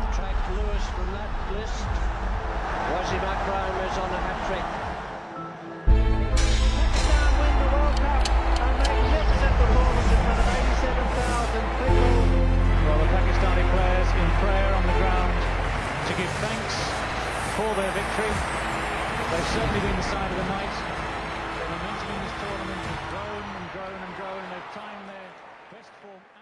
subtract Lewis from that list. Rosie McIlroy is on the hat-trick. Thanks for their victory. They've certainly been the side of the night. The momentum in this tournament has grown and grown and grown. They've timed their best form.